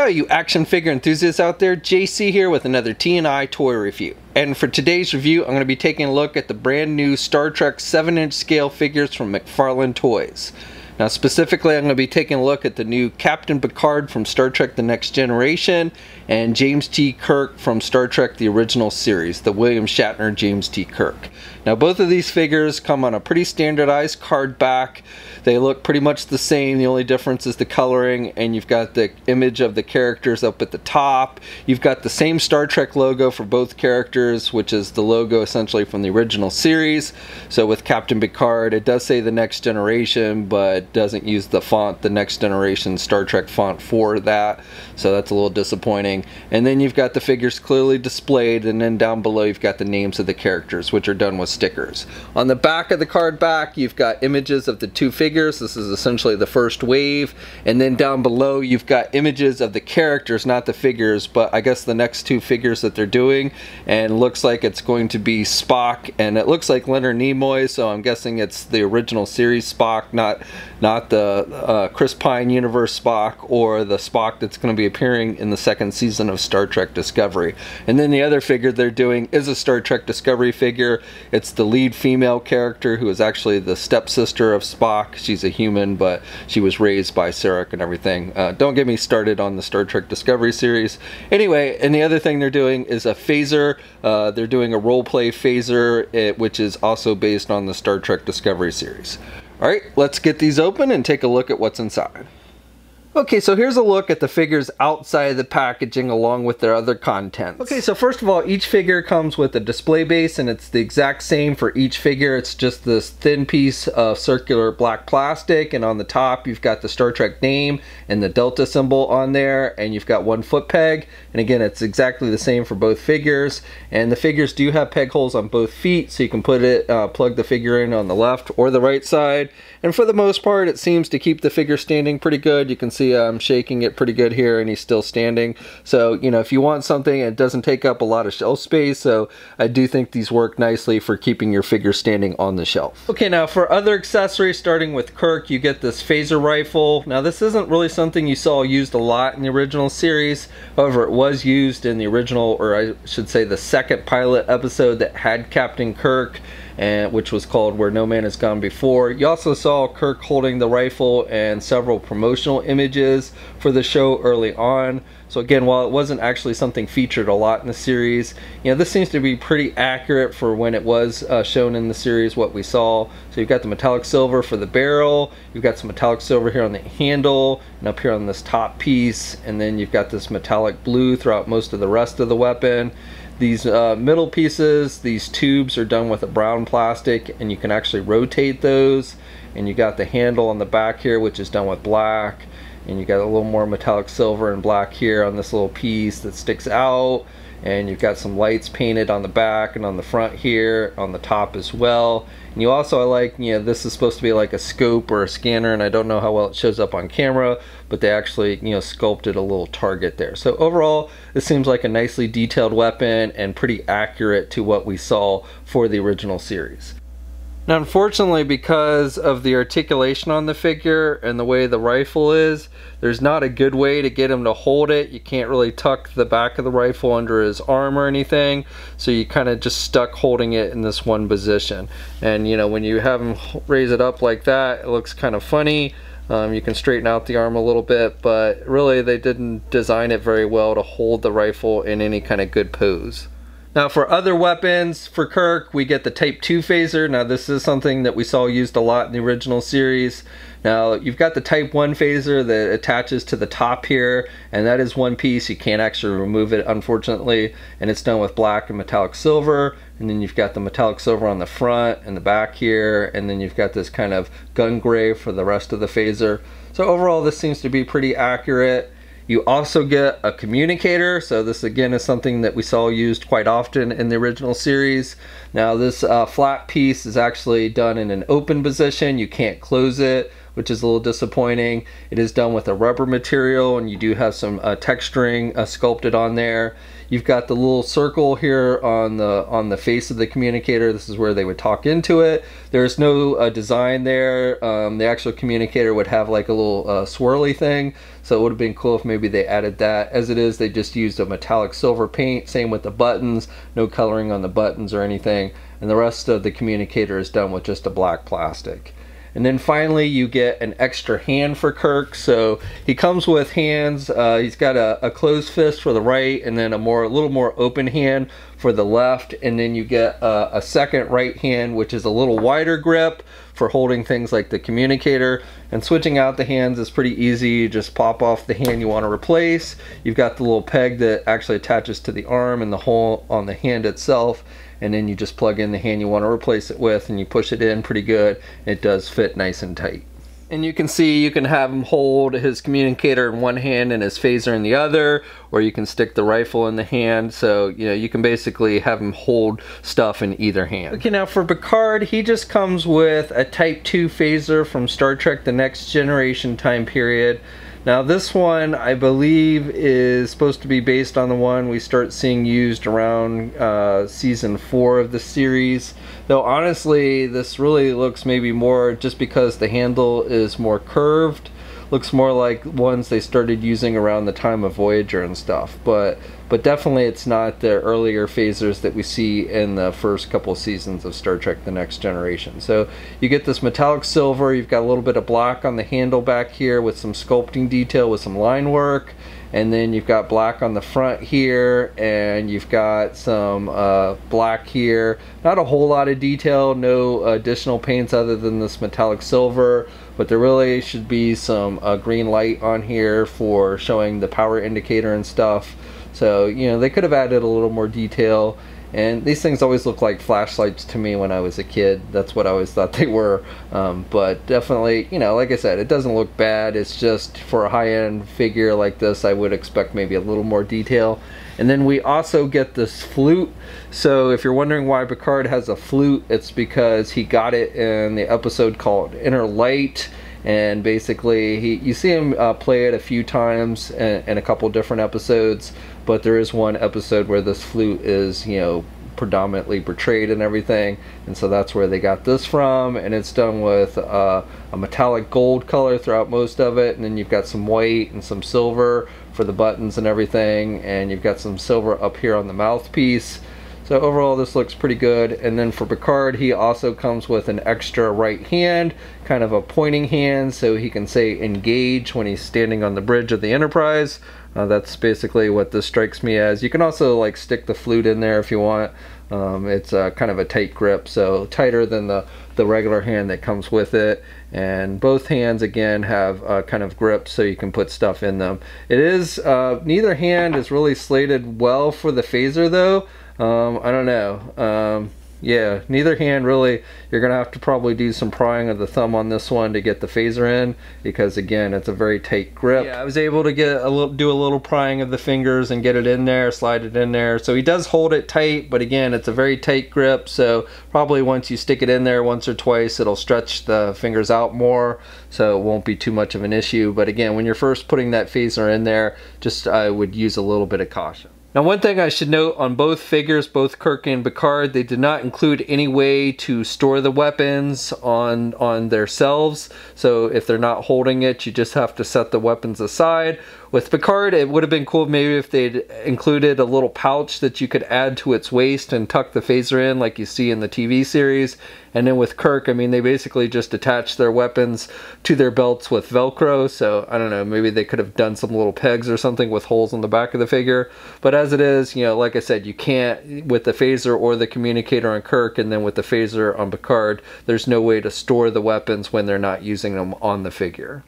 How are you action figure enthusiasts out there? JC here with another T&I toy review. And for today's review, I'm going to be taking a look at the brand new Star Trek 7-inch scale figures from McFarlane Toys. Now specifically, I'm going to be taking a look at the new Captain Picard from Star Trek The Next Generation and James T. Kirk from Star Trek The Original Series, the William Shatner James T. Kirk. Now both of these figures come on a pretty standardized card back. They look pretty much the same. The only difference is the coloring, and you've got the image of the characters up at the top. You've got the same Star Trek logo for both characters, which is the logo essentially from the original series. So with Captain Picard, it does say The Next Generation, but doesn't use the font, the Next Generation Star Trek font for that. So that's a little disappointing. And then you've got the figures clearly displayed, and then down below you've got the names of the characters, which are done with stickers. On the back of the card back, you've got images of the two figures. This is essentially the first wave. And then down below, you've got images of the characters, not the figures, but I guess the next two figures that they're doing. And looks like it's going to be Spock, and it looks like Leonard Nimoy, so I'm guessing it's the original series Spock, not the Chris Pine universe Spock, or the Spock that's going to be appearing in the second season of Star Trek Discovery. And then the other figure they're doing is a Star Trek Discovery figure. It's the lead female character who is actually the stepsister of Spock. She's a human, but she was raised by Sarek and everything. Don't get me started on the Star Trek Discovery series. Anyway, and the other thing they're doing is a phaser. They're doing a role play phaser, which is also based on the Star Trek Discovery series. Alright, let's get these open and take a look at what's inside. Okay, so here's a look at the figures outside of the packaging along with their other contents. Okay, so first of all, each figure comes with a display base, and it's the exact same for each figure. It's just this thin piece of circular black plastic, and on the top you've got the Star Trek name and the Delta symbol on there, and you've got one foot peg. And again, it's exactly the same for both figures. And the figures do have peg holes on both feet, so you can put it, plug the figure in on the left or the right side. And for the most part, it seems to keep the figure standing pretty good. You can see I'm shaking it pretty good here, and he's still standing. So, you know, if you want something, it doesn't take up a lot of shelf space. So I do think these work nicely for keeping your figure standing on the shelf. Okay, now for other accessories, starting with Kirk, you get this phaser rifle. Now this isn't really something you saw used a lot in the original series. However, it was used in the original, or I should say the second pilot episode that had Captain Kirk, and which was called Where No Man Has Gone Before. You also saw Kirk holding the rifle and several promotional images for the show early on. So again, while it wasn't actually something featured a lot in the series, you know, this seems to be pretty accurate for when it was shown in the series, what we saw. So you've got the metallic silver for the barrel, you've got some metallic silver here on the handle, and up here on this top piece, and then you've got this metallic blue throughout most of the rest of the weapon. These middle pieces, these tubes, are done with a brown plastic, and you can actually rotate those. And you got the handle on the back here, which is done with black. And you got a little more metallic silver and black here on this little piece that sticks out, and you've got some lights painted on the back and on the front here, on the top as well. And you also, I like, you know, this is supposed to be like a scope or a scanner, and I don't know how well it shows up on camera, but they actually, you know, sculpted a little target there. So overall, this seems like a nicely detailed weapon and pretty accurate to what we saw for the original series. Now, unfortunately, because of the articulation on the figure and the way the rifle is, there's not a good way to get him to hold it. You can't really tuck the back of the rifle under his arm or anything, so you kind of just stuck holding it in this one position. And, you know, when you have him raise it up like that, it looks kind of funny. You can straighten out the arm a little bit, but really they didn't design it very well to hold the rifle in any kind of good pose. Now for other weapons, for Kirk, we get the Type 2 phaser. Now this is something that we saw used a lot in the original series. Now you've got the Type 1 phaser that attaches to the top here, and that is one piece. You can't actually remove it, unfortunately, and it's done with black and metallic silver. And then you've got the metallic silver on the front and the back here, and then you've got this kind of gun gray for the rest of the phaser. So overall, this seems to be pretty accurate. You also get a communicator. So this again is something that we saw used quite often in the original series. Now this flat piece is actually done in an open position. You can't close it. which is a little disappointing. It is done with a rubber material, and you do have some texturing sculpted on there. You've got the little circle here on the face of the communicator. This is where they would talk into it. There's no design there. The actual communicator would have like a little swirly thing, so it would have been cool if maybe they added that. As it is, they just used a metallic silver paint. Same with the buttons, no coloring on the buttons or anything. And the rest of the communicator is done with just a black plastic. And then finally you get an extra hand for Kirk. So he comes with hands. He's got a closed fist for the right, and then a little more open hand for the left. And then you get a second right hand, which is a little wider grip for holding things like the communicator. And switching out the hands is pretty easy. You just pop off the hand you want to replace. You've got the little peg that actually attaches to the arm and the hole on the hand itself. And then you just plug in the hand you want to replace it with, and you push it in pretty good. It does fit nice and tight. And you can see you can have him hold his communicator in one hand and his phaser in the other, or you can stick the rifle in the hand. So, you know, you can basically have him hold stuff in either hand. Okay, now for Picard, he just comes with a Type 2 phaser from Star Trek The Next Generation time period. Now this one, I believe, is supposed to be based on the one we start seeing used around season 4 of the series. Though honestly, this really looks maybe more, just because the handle is more curved, looks more like ones they started using around the time of Voyager and stuff. But definitely it's not the earlier phasers that we see in the first couple seasons of Star Trek The Next Generation. So you get this metallic silver, you've got a little bit of black on the handle back here with some sculpting detail with some line work. And then you've got black on the front here, and you've got some black here. Not a whole lot of detail, no additional paints other than this metallic silver, but there really should be some green light on here for showing the power indicator and stuff. So, you know, they could have added a little more detail. And these things always look like flashlights to me when I was a kid. That's what I always thought they were. But definitely, you know, like I said, it doesn't look bad. It's just for a high-end figure like this, I would expect maybe a little more detail. And then we also get this flute. So if you're wondering why Picard has a flute, it's because he got it in the episode called Inner Light. And basically, you see him play it a few times in a couple different episodes, but there is one episode where this flute is, you know, predominantly portrayed and everything, and so that's where they got this from. And it's done with a metallic gold color throughout most of it, and then you've got some white and some silver for the buttons and everything, and you've got some silver up here on the mouthpiece. So overall, this looks pretty good. And then for Picard, he also comes with an extra right hand, kind of a pointing hand, so he can say engage when he's standing on the bridge of the Enterprise. That's basically what this strikes me as. You can also like stick the flute in there if you want. It's kind of a tight grip, so tighter than the regular hand that comes with it. And both hands again have kind of grips, so you can put stuff in them. It is neither hand is really slated well for the phaser though. I don't know. Yeah, neither hand really. You're gonna have to probably do some prying of the thumb on this one to get the phaser in, because again, it's a very tight grip. Yeah, I was able to get do a little prying of the fingers and get it in there, slide it in there. So he does hold it tight, but again, it's a very tight grip. So probably once you stick it in there once or twice, it'll stretch the fingers out more, so it won't be too much of an issue. But again, when you're first putting that phaser in there, just I would use a little bit of caution. Now, one thing I should note on both figures, both Kirk and Picard, they did not include any way to store the weapons on their selves. So if they're not holding it, you just have to set the weapons aside. With Picard, it would have been cool maybe if they'd included a little pouch that you could add to its waist and tuck the phaser in like you see in the TV series. And then with Kirk, I mean, they basically just attach their weapons to their belts with Velcro. So I don't know, maybe they could have done some little pegs or something with holes on the back of the figure. But as it is, you know, like I said, you can't with the phaser or the communicator on Kirk, and then with the phaser on Picard, there's no way to store the weapons when they're not using them on the figure.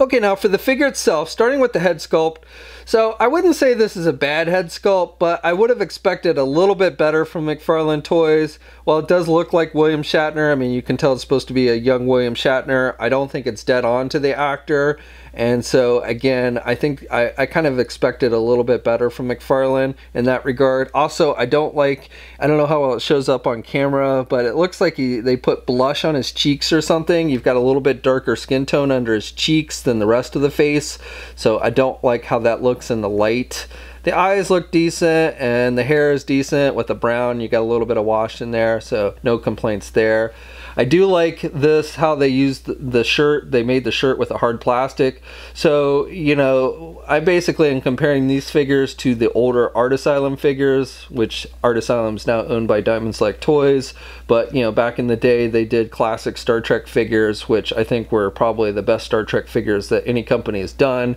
Okay, now for the figure itself, starting with the head sculpt. So I wouldn't say this is a bad head sculpt, but I would have expected a little bit better from McFarlane Toys. While it does look like William Shatner, I mean, you can tell it's supposed to be a young William Shatner. I don't think it's dead on to the actor. And so, again, I think I kind of expected a little bit better from McFarlane in that regard. Also, I don't know how well it shows up on camera, but it looks like they put blush on his cheeks or something. You've got a little bit darker skin tone under his cheeks than the rest of the face. So I don't like how that looks in the light. The eyes look decent and the hair is decent with the brown. You got a little bit of wash in there, so no complaints there. I do like this, how they used the shirt. They made the shirt with a hard plastic. So, you know, I basically am comparing these figures to the older Art Asylum figures, which Art Asylum is now owned by Diamond Select Toys. But, you know, back in the day, they did classic Star Trek figures, which I think were probably the best Star Trek figures that any company has done.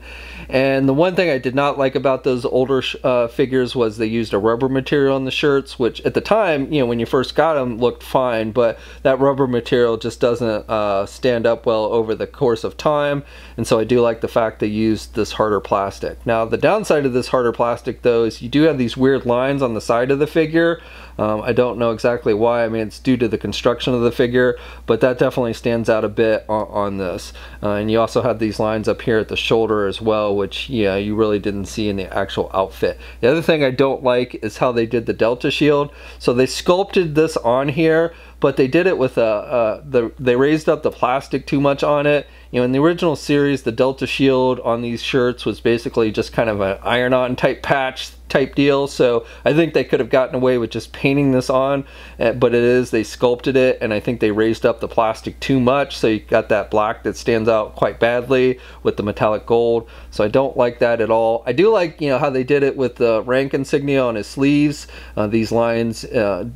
And the one thing I did not like about those older figures was they used a rubber material on the shirts, which at the time, you know, when you first got them, looked fine, but that rubber material just doesn't stand up well over the course of time. And so I do like the fact they used this harder plastic. Now the downside of this harder plastic though is you do have these weird lines on the side of the figure. I don't know exactly why. I mean, it's due to the construction of the figure, but that definitely stands out a bit on this. And you also have these lines up here at the shoulder as well, which, yeah, you really didn't see in the actual outfit. The other thing I don't like is how they did the Delta Shield. So they sculpted this on here, but they did it with they raised up the plastic too much on it. You know, in the original series, the Delta Shield on these shirts was basically just kind of an iron-on type patch type deal, so I think they could have gotten away with just painting this on, but they sculpted it, and I think they raised up the plastic too much, so you got that black that stands out quite badly with the metallic gold. So I don't like that at all. I do like, you know, how they did it with the rank insignia on his sleeves. These lines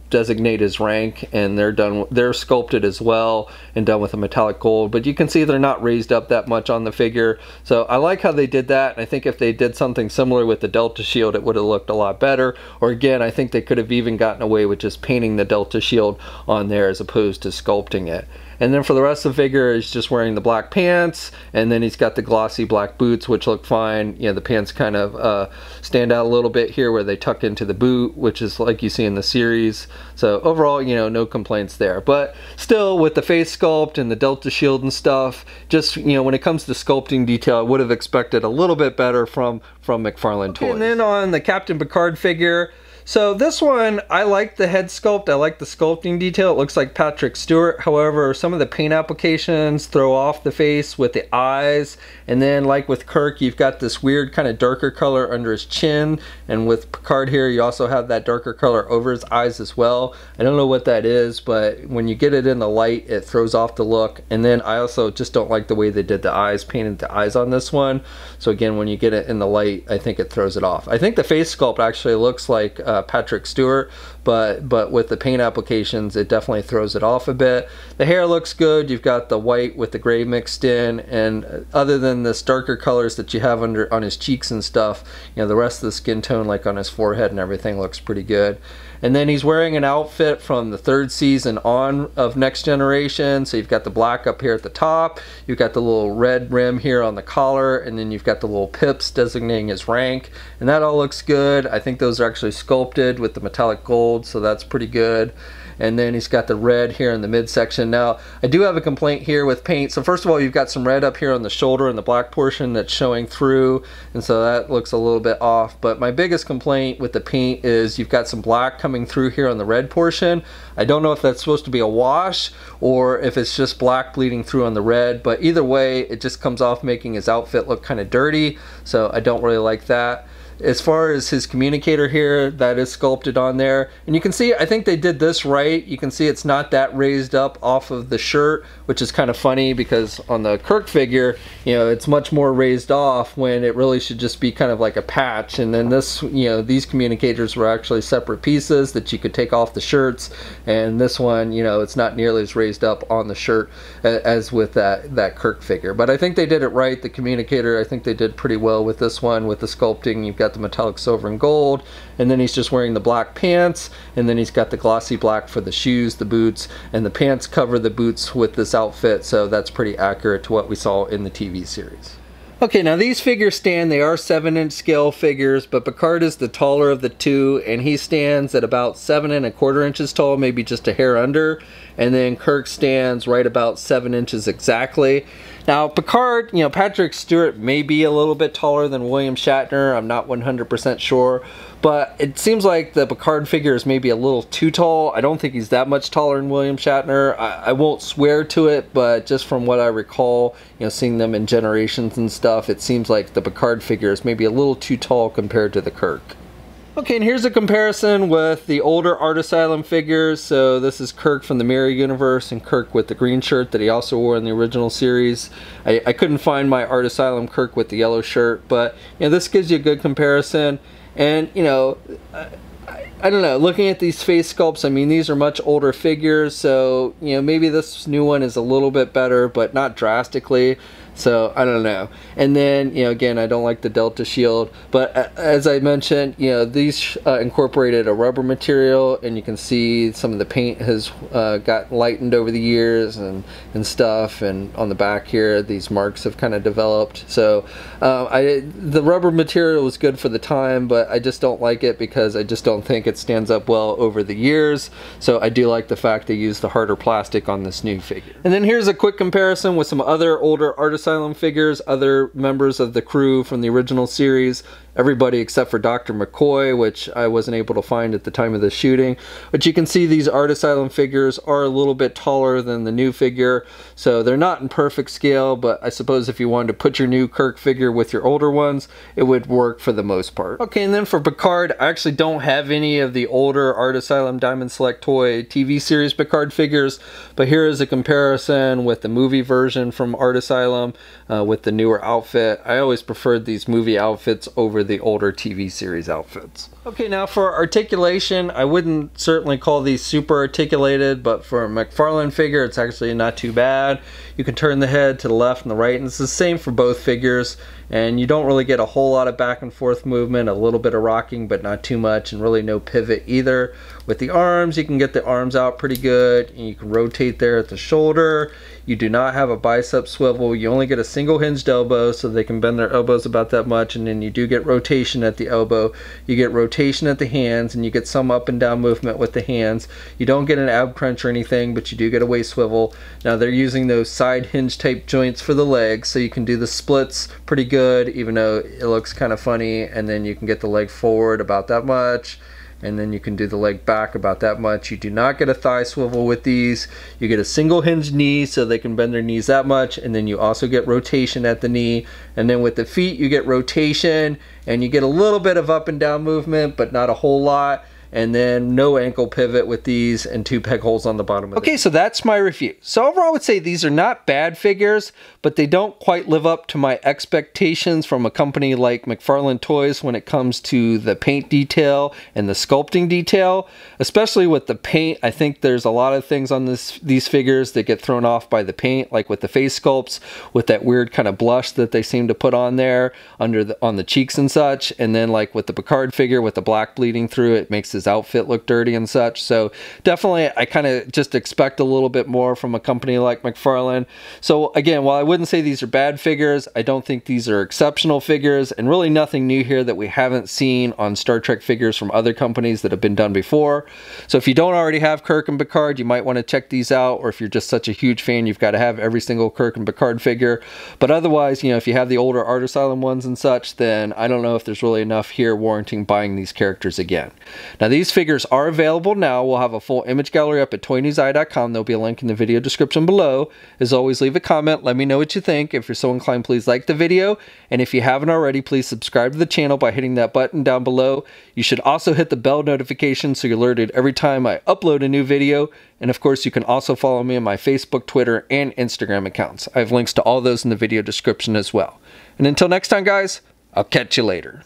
designate his rank, and they're sculpted as well and done with a metallic gold, but you can see they're not raised up that much on the figure. So I like how they did that, and I think if they did something similar with the Delta Shield, it would have looked a lot better. Or again, I think they could have even gotten away with just painting the Delta Shield on there as opposed to sculpting it. And then for the rest of the figure, he's just wearing the black pants, and then he's got the glossy black boots, which look fine. You know, the pants kind of stand out a little bit here where they tuck into the boot, which is like you see in the series. So overall, you know, no complaints there. But still, with the face sculpt and the Delta Shield and stuff, just, you know, when it comes to sculpting detail, I would have expected a little bit better from McFarlane Toys. And then on the Captain Picard figure, so this one, I like the head sculpt. I like the sculpting detail. It looks like Patrick Stewart. However, some of the paint applications throw off the face with the eyes. And then like with Kirk, you've got this weird kind of darker color under his chin. And with Picard here, you also have that darker color over his eyes as well. I don't know what that is, but when you get it in the light, it throws off the look. And then I also just don't like the way they did the eyes, painted the eyes on this one. So again, when you get it in the light, I think it throws it off. I think the face sculpt actually looks like Patrick Stewart, but with the paint applications, it definitely throws it off a bit. The hair looks good. You've got the white with the gray mixed in, and other than this darker colors that you have under on his cheeks and stuff, you know, the rest of the skin tone, like on his forehead and everything, looks pretty good. And then he's wearing an outfit from the third season on of Next Generation. So you've got the black up here at the top, you've got the little red rim here on the collar, and then you've got the little pips designating his rank, and that all looks good. I think those are actually sculpted with the metallic gold, so that's pretty good. And then he's got the red here in the midsection. Now, I do have a complaint here with paint. So first of all, you've got some red up here on the shoulder and the black portion that's showing through, and so that looks a little bit off. But my biggest complaint with the paint is you've got some black coming through here on the red portion. I don't know if that's supposed to be a wash or if it's just black bleeding through on the red, but either way, it just comes off making his outfit look kind of dirty, so I don't really like that. As far as his communicator here, that is sculpted on there. And you can see, I think they did this right. You can see it's not that raised up off of the shirt, which is kind of funny because on the Kirk figure, you know, it's much more raised off when it really should just be kind of like a patch. And then this, you know, these communicators were actually separate pieces that you could take off the shirts. And this one, you know, it's not nearly as raised up on the shirt as with that Kirk figure. But I think they did it right. The communicator, I think they did pretty well with this one, with the sculpting. You've got got the metallic silver and gold, and then he's just wearing the black pants, and then he's got the glossy black for the shoes, the boots, and the pants cover the boots with this outfit, so that's pretty accurate to what we saw in the TV series. Okay, now these figures stand, they are 7-inch scale figures, but Picard is the taller of the two, and he stands at about 7 1/4 inches tall, maybe just a hair under, and then Kirk stands right about 7 inches exactly. Now Picard, you know, Patrick Stewart may be a little bit taller than William Shatner, I'm not 100% sure, but it seems like the Picard figure is maybe a little too tall. I don't think he's that much taller than William Shatner. I won't swear to it, but just from what I recall, you know, seeing them in Generations and stuff, it seems like the Picard figure is maybe a little too tall compared to the Kirk. Okay, and here's a comparison with the older Art Asylum figures. So this is Kirk from the Mirror Universe and Kirk with the green shirt that he also wore in the original series. I couldn't find my Art Asylum Kirk with the yellow shirt, but you know, this gives you a good comparison. And you know, I don't know, looking at these face sculpts, I mean, these are much older figures, so you know, maybe this new one is a little bit better, but not drastically. So I don't know. And then, you know, again, I don't like the Delta Shield, but as I mentioned, you know, these incorporated a rubber material, and you can see some of the paint has got lightened over the years and stuff, and on the back here these marks have kind of developed. So the rubber material was good for the time, but I just don't like it because I just don't think it stands up well over the years. So I do like the fact they use the harder plastic on this new figure. And then here's a quick comparison with some other older Art Asylum figures, other members of the crew from the original series, everybody except for Dr. McCoy, which I wasn't able to find at the time of the shooting. But you can see these Art Asylum figures are a little bit taller than the new figure, so they're not in perfect scale, but I suppose if you wanted to put your new Kirk figure with your older ones, it would work for the most part. Okay, and then for Picard, I actually don't have any of the older Art Asylum Diamond Select Toy TV series Picard figures, but here is a comparison with the movie version from Art Asylum with the newer outfit. I always preferred these movie outfits over the older TV series outfits. Okay, now for articulation, I wouldn't certainly call these super articulated, but for a McFarlane figure, it's actually not too bad. You can turn the head to the left and the right, and it's the same for both figures, and you don't really get a whole lot of back and forth movement, a little bit of rocking, but not too much, and really no pivot either. With the arms, you can get the arms out pretty good, and you can rotate there at the shoulder. You do not have a bicep swivel. You only get a single hinged elbow, so they can bend their elbows about that much, and then you do get rotation at the elbow. You get rotation at the hands, and you get some up and down movement with the hands. You don't get an ab crunch or anything, but you do get a waist swivel. Now they're using those side hinge type joints for the legs, so you can do the splits pretty good, even though it looks kind of funny, and then you can get the leg forward about that much, and then you can do the leg back about that much. You do not get a thigh swivel with these. You get a single hinged knee, so they can bend their knees that much, and then you also get rotation at the knee. And then with the feet, you get rotation, and you get a little bit of up and down movement, but not a whole lot. And then no ankle pivot with these, and 2 peg holes on the bottom of it. Okay, so that's my review. So overall, I would say these are not bad figures, but they don't quite live up to my expectations from a company like McFarlane Toys when it comes to the paint detail and the sculpting detail. Especially with the paint, I think there's a lot of things on these figures that get thrown off by the paint, like with the face sculpts, with that weird kind of blush that they seem to put on there, on the cheeks and such, and then like with the Picard figure with the black bleeding through, it makes this outfit look dirty and such. So definitely I kind of just expect a little bit more from a company like McFarlane. So again, while I wouldn't say these are bad figures, I don't think these are exceptional figures, and really nothing new here that we haven't seen on Star Trek figures from other companies that have been done before. So if you don't already have Kirk and Picard, you might want to check these out, or if you're just such a huge fan, you've got to have every single Kirk and Picard figure. But otherwise, you know, if you have the older Art Asylum ones and such, then I don't know if there's really enough here warranting buying these characters again. Now these figures are available now. We'll have a full image gallery up at toynewsi.com. There'll be a link in the video description below. As always, leave a comment. Let me know what you think. If you're so inclined, please like the video. And if you haven't already, please subscribe to the channel by hitting that button down below. You should also hit the bell notification so you're alerted every time I upload a new video. And of course, you can also follow me on my Facebook, Twitter, and Instagram accounts. I have links to all those in the video description as well. And until next time, guys, I'll catch you later.